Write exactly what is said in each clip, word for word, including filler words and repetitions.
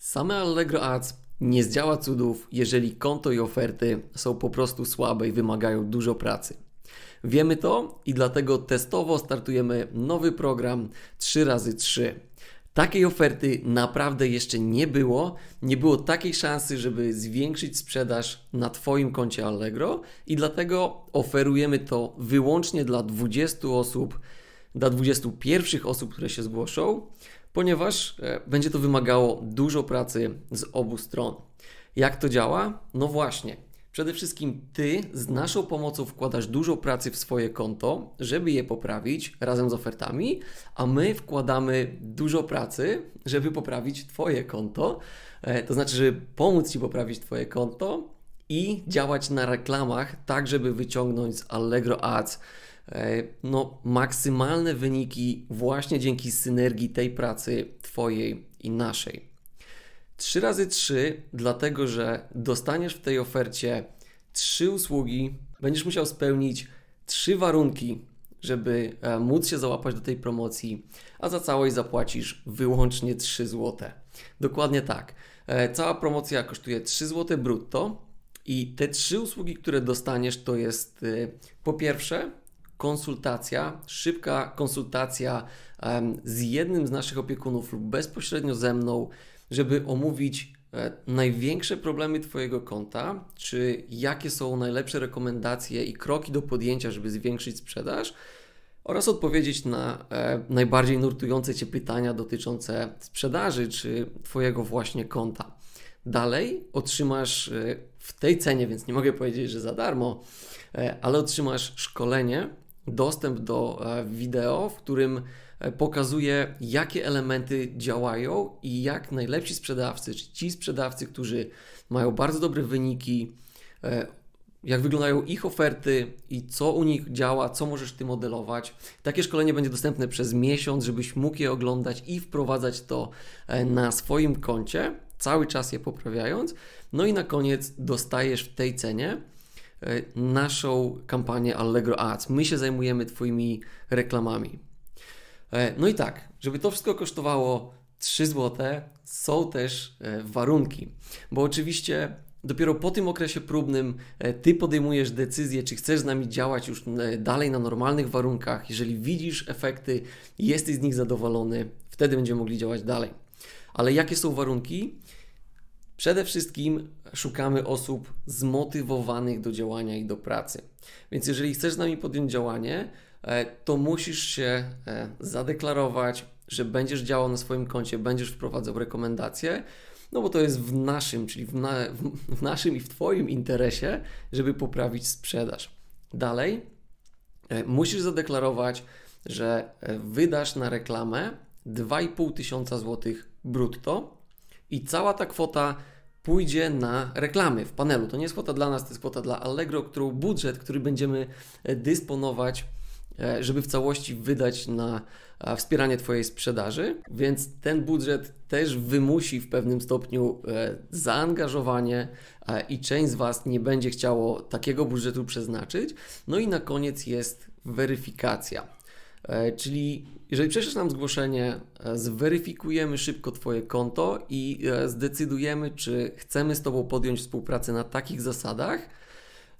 Same Allegro Ads nie zdziała cudów, jeżeli konto i oferty są po prostu słabe i wymagają dużo pracy. Wiemy to i dlatego testowo startujemy nowy program trzy razy trzy. Takiej oferty naprawdę jeszcze nie było. Nie było takiej szansy, żeby zwiększyć sprzedaż na Twoim koncie Allegro i dlatego oferujemy to wyłącznie dla dwudziestu osób, dla dwudziestu pierwszych osób, które się zgłoszą, ponieważ będzie to wymagało dużo pracy z obu stron. Jak to działa? No właśnie, przede wszystkim Ty z naszą pomocą wkładasz dużo pracy w swoje konto, żeby je poprawić razem z ofertami, a my wkładamy dużo pracy, żeby poprawić Twoje konto, to znaczy, żeby pomóc Ci poprawić Twoje konto i działać na reklamach tak, żeby wyciągnąć z Allegro Ads no, maksymalne wyniki właśnie dzięki synergii tej pracy Twojej i naszej. trzy razy trzy, dlatego że dostaniesz w tej ofercie trzy usługi, będziesz musiał spełnić trzy warunki, żeby móc się załapać do tej promocji, a za całość zapłacisz wyłącznie trzy złote. Dokładnie tak. Cała promocja kosztuje trzy złote brutto i te trzy usługi, które dostaniesz, to jest po pierwsze konsultacja, szybka konsultacja z jednym z naszych opiekunów lub bezpośrednio ze mną, żeby omówić największe problemy Twojego konta, czy jakie są najlepsze rekomendacje i kroki do podjęcia, żeby zwiększyć sprzedaż oraz odpowiedzieć na najbardziej nurtujące Cię pytania dotyczące sprzedaży czy Twojego właśnie konta. Dalej otrzymasz w tej cenie, więc nie mogę powiedzieć, że za darmo, ale otrzymasz szkolenie, dostęp do wideo, w którym pokazuję, jakie elementy działają i jak najlepsi sprzedawcy, czy ci sprzedawcy, którzy mają bardzo dobre wyniki, jak wyglądają ich oferty i co u nich działa, co możesz Ty modelować. Takie szkolenie będzie dostępne przez miesiąc, żebyś mógł je oglądać i wprowadzać to na swoim koncie, cały czas je poprawiając. No i na koniec dostajesz w tej cenie naszą kampanię Allegro Ads. My się zajmujemy Twoimi reklamami. No i tak, żeby to wszystko kosztowało trzy złote, są też warunki, bo oczywiście dopiero po tym okresie próbnym Ty podejmujesz decyzję, czy chcesz z nami działać już dalej na normalnych warunkach. Jeżeli widzisz efekty, jesteś z nich zadowolony, wtedy będziemy mogli działać dalej. Ale jakie są warunki? Przede wszystkim szukamy osób zmotywowanych do działania i do pracy. Więc jeżeli chcesz z nami podjąć działanie, to musisz się zadeklarować, że będziesz działał na swoim koncie, będziesz wprowadzał rekomendacje, no bo to jest w naszym, czyli w, na, w naszym i w Twoim interesie, żeby poprawić sprzedaż. Dalej musisz zadeklarować, że wydasz na reklamę dwa i pół tysiąca złotych brutto i cała ta kwota pójdzie na reklamy w panelu. To nie jest kwota dla nas, to jest kwota dla Allegro, którą budżet, który będziemy dysponować, żeby w całości wydać na wspieranie Twojej sprzedaży, więc ten budżet też wymusi w pewnym stopniu zaangażowanie i część z Was nie będzie chciało takiego budżetu przeznaczyć. No i na koniec jest weryfikacja, czyli jeżeli prześlesz nam zgłoszenie, zweryfikujemy szybko Twoje konto i zdecydujemy, czy chcemy z Tobą podjąć współpracę na takich zasadach,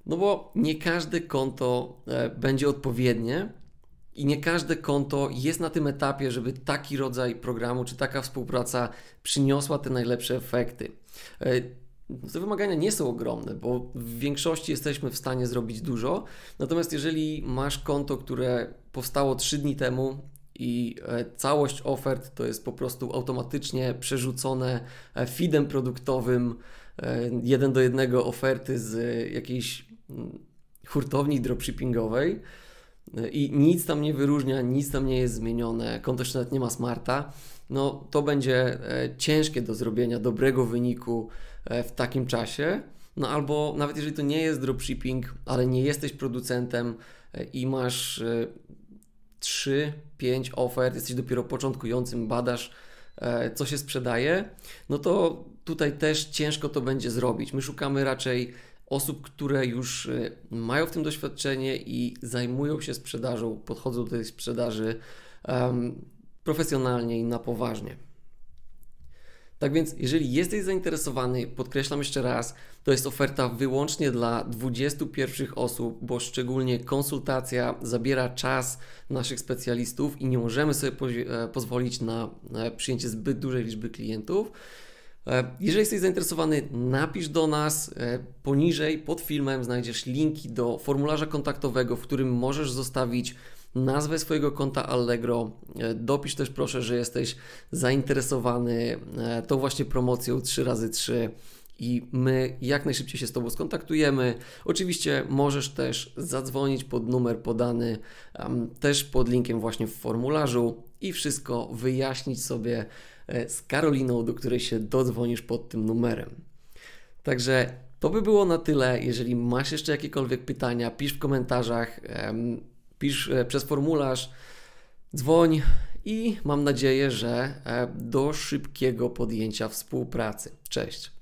no bo nie każde konto będzie odpowiednie i nie każde konto jest na tym etapie, żeby taki rodzaj programu czy taka współpraca przyniosła te najlepsze efekty. Te wymagania nie są ogromne, bo w większości jesteśmy w stanie zrobić dużo, natomiast jeżeli masz konto, które powstało trzy dni temu i całość ofert to jest po prostu automatycznie przerzucone feedem produktowym, jeden do jednego oferty z jakiejś hurtowni dropshippingowej i nic tam nie wyróżnia, nic tam nie jest zmienione, konto jeszcze nawet nie ma smarta, no to będzie ciężkie do zrobienia dobrego wyniku w takim czasie. No albo nawet jeżeli to nie jest dropshipping, ale nie jesteś producentem i masz trzy, pięć ofert, jesteś dopiero początkującym, badasz co się sprzedaje, no to tutaj też ciężko to będzie zrobić. My szukamy raczej osób, które już mają w tym doświadczenie i zajmują się sprzedażą, podchodzą do tej sprzedaży um, profesjonalnie i na poważnie. Tak więc, jeżeli jesteś zainteresowany, podkreślam jeszcze raz, to jest oferta wyłącznie dla dwudziestu pierwszych osób, bo szczególnie konsultacja zabiera czas naszych specjalistów i nie możemy sobie pozwolić na przyjęcie zbyt dużej liczby klientów. Jeżeli jesteś zainteresowany, napisz do nas. Poniżej pod filmem znajdziesz linki do formularza kontaktowego, w którym możesz zostawić nazwę swojego konta Allegro. Dopisz też proszę, że jesteś zainteresowany tą właśnie promocją trzy razy trzy i my jak najszybciej się z Tobą skontaktujemy. Oczywiście możesz też zadzwonić pod numer podany też pod linkiem właśnie w formularzu i wszystko wyjaśnić sobie z Karoliną, do której się dodzwonisz pod tym numerem. Także to by było na tyle. Jeżeli masz jeszcze jakiekolwiek pytania, pisz w komentarzach, pisz przez formularz, dzwoń i mam nadzieję, że do szybkiego podjęcia współpracy. Cześć!